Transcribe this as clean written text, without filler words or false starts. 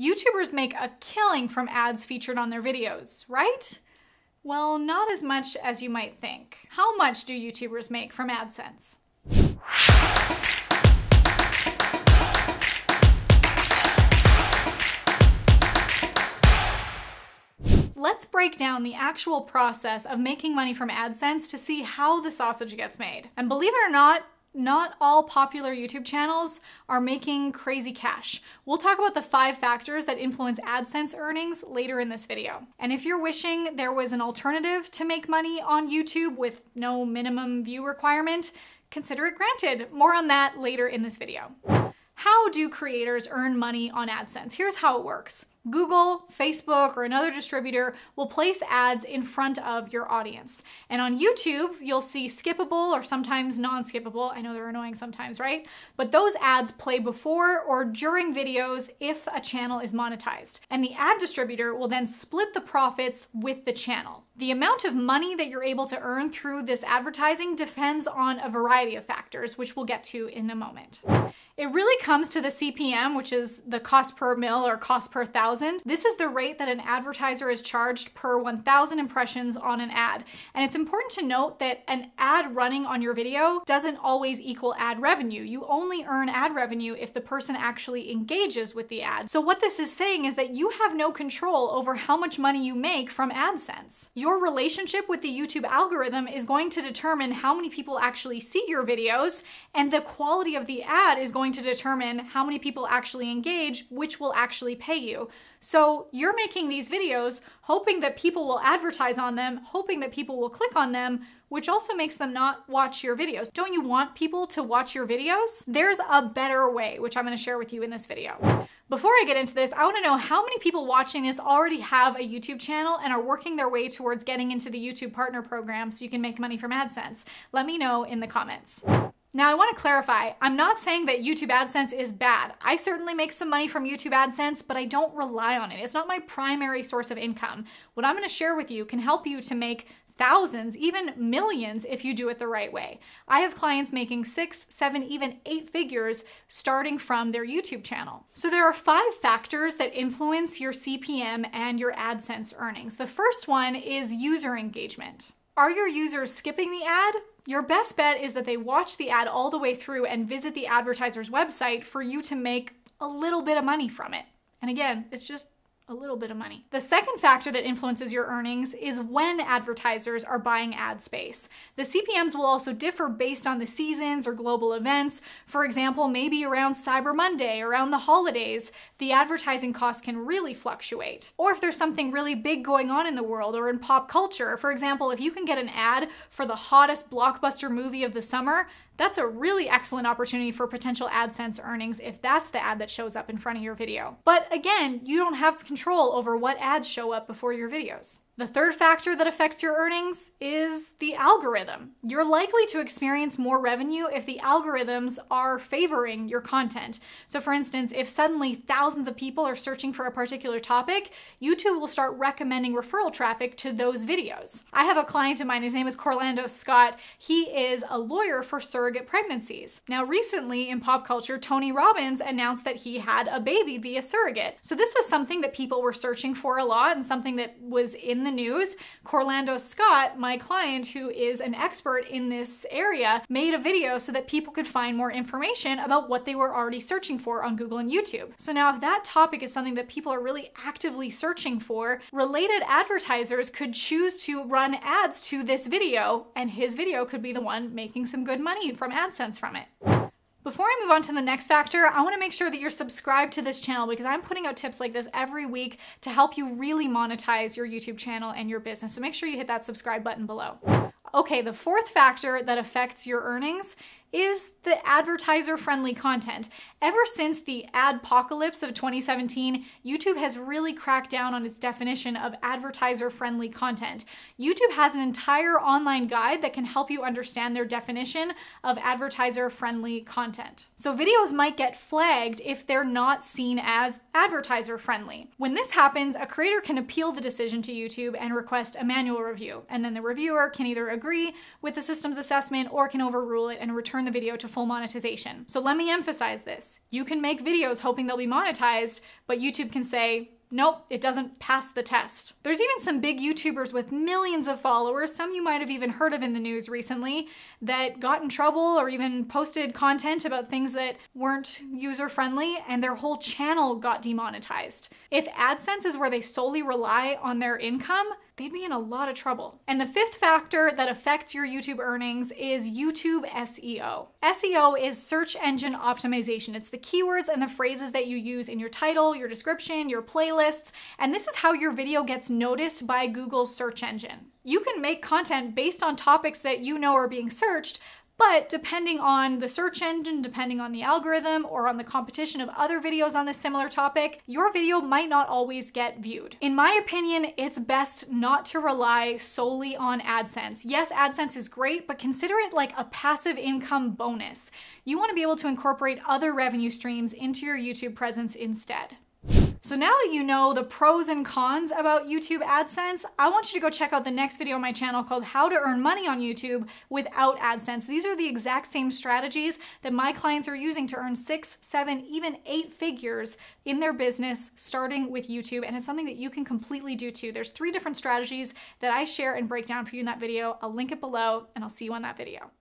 YouTubers make a killing from ads featured on their videos, right? Well, not as much as you might think. How much do YouTubers make from AdSense? Let's break down the actual process of making money from AdSense to see how the sausage gets made. And believe it or not all popular YouTube channels are making crazy cash. We'll talk about the 5 factors that influence AdSense earnings later in this video. And if you're wishing there was an alternative to make money on YouTube with no minimum view requirement, consider it granted. More on that later in this video. How do creators earn money on AdSense? Here's how it works. Google, Facebook, or another distributor will place ads in front of your audience. And on YouTube, you'll see skippable or sometimes non-skippable. I know they're annoying sometimes, right? But those ads play before or during videos if a channel is monetized. And the ad distributor will then split the profits with the channel. The amount of money that you're able to earn through this advertising depends on a variety of factors, which we'll get to in a moment. It really comes to the CPM, which is the cost per mil or cost per thousand. This is the rate that an advertiser is charged per 1,000 impressions on an ad. And it's important to note that an ad running on your video doesn't always equal ad revenue. You only earn ad revenue if the person actually engages with the ad. So what this is saying is that you have no control over how much money you make from AdSense. Your relationship with the YouTube algorithm is going to determine how many people actually see your videos, and the quality of the ad is going to determine how many people actually engage, which will actually pay you. So you're making these videos hoping that people will advertise on them, hoping that people will click on them, which also makes them not watch your videos. Don't you want people to watch your videos? There's a better way, which I'm gonna share with you in this video. Before I get into this, I wanna know how many people watching this already have a YouTube channel and are working their way towards getting into the YouTube Partner Program so you can make money from AdSense. Let me know in the comments. Now I want to clarify, I'm not saying that YouTube AdSense is bad. I certainly make some money from YouTube AdSense, but I don't rely on it. It's not my primary source of income. What I'm going to share with you can help you to make thousands, even millions, if you do it the right way. I have clients making 6, 7, even 8 figures starting from their YouTube channel. So there are 5 factors that influence your CPM and your AdSense earnings. The first one is user engagement. Are your users skipping the ad? Your best bet is that they watch the ad all the way through and visit the advertiser's website for you to make a little bit of money from it. And again, it's just a little bit of money. The second factor that influences your earnings is when advertisers are buying ad space. The CPMs will also differ based on the seasons or global events. For example, maybe around Cyber Monday, around the holidays, the advertising costs can really fluctuate. Or if there's something really big going on in the world or in pop culture, for example, if you can get an ad for the hottest blockbuster movie of the summer, that's a really excellent opportunity for potential AdSense earnings if that's the ad that shows up in front of your video. But again, you don't have control over what ads show up before your videos. The third factor that affects your earnings is the algorithm. You're likely to experience more revenue if the algorithms are favoring your content. So for instance, if suddenly thousands of people are searching for a particular topic, YouTube will start recommending referral traffic to those videos. I have a client of mine, his name is Corlando Scott. He is a lawyer for surrogate pregnancies. Now recently in pop culture, Tony Robbins announced that he had a baby via surrogate. So this was something that people were searching for a lot and something that was in the news. Corlando Scott, my client who is an expert in this area, made a video so that people could find more information about what they were already searching for on Google and YouTube. So now if that topic is something that people are really actively searching for, related advertisers could choose to run ads to this video, and his video could be the one making some good money from AdSense from it. Before I move on to the next factor, I want to make sure that you're subscribed to this channel because I'm putting out tips like this every week to help you really monetize your YouTube channel and your business. So make sure you hit that subscribe button below. Okay, the fourth factor that affects your earnings is the advertiser-friendly content. Ever since the adpocalypse of 2017, YouTube has really cracked down on its definition of advertiser-friendly content. YouTube has an entire online guide that can help you understand their definition of advertiser-friendly content. So videos might get flagged if they're not seen as advertiser-friendly. When this happens, a creator can appeal the decision to YouTube and request a manual review, and then the reviewer can either agree with the system's assessment or can overrule it and return turn the video to full monetization. So let me emphasize this. You can make videos hoping they'll be monetized, but YouTube can say, nope, it doesn't pass the test. There's even some big YouTubers with millions of followers, some you might have even heard of in the news recently, that got in trouble or even posted content about things that weren't user-friendly and their whole channel got demonetized. If AdSense is where they solely rely on their income, they'd be in a lot of trouble. And the fifth factor that affects your YouTube earnings is YouTube SEO. SEO is search engine optimization. It's the keywords and the phrases that you use in your title, your description, your playlists, and this is how your video gets noticed by Google's search engine. You can make content based on topics that you know are being searched, but depending on the search engine, depending on the algorithm, or on the competition of other videos on this similar topic, your video might not always get viewed. In my opinion, it's best not to rely solely on AdSense. Yes, AdSense is great, but consider it like a passive income bonus. You want to be able to incorporate other revenue streams into your YouTube presence instead. So now that you know the pros and cons about YouTube AdSense, I want you to go check out the next video on my channel called How to Earn Money on YouTube Without AdSense. These are the exact same strategies that my clients are using to earn 6, 7, even 8 figures in their business starting with YouTube, and it's something that you can completely do too. There's 3 different strategies that I share and break down for you in that video. I'll link it below, and I'll see you on that video.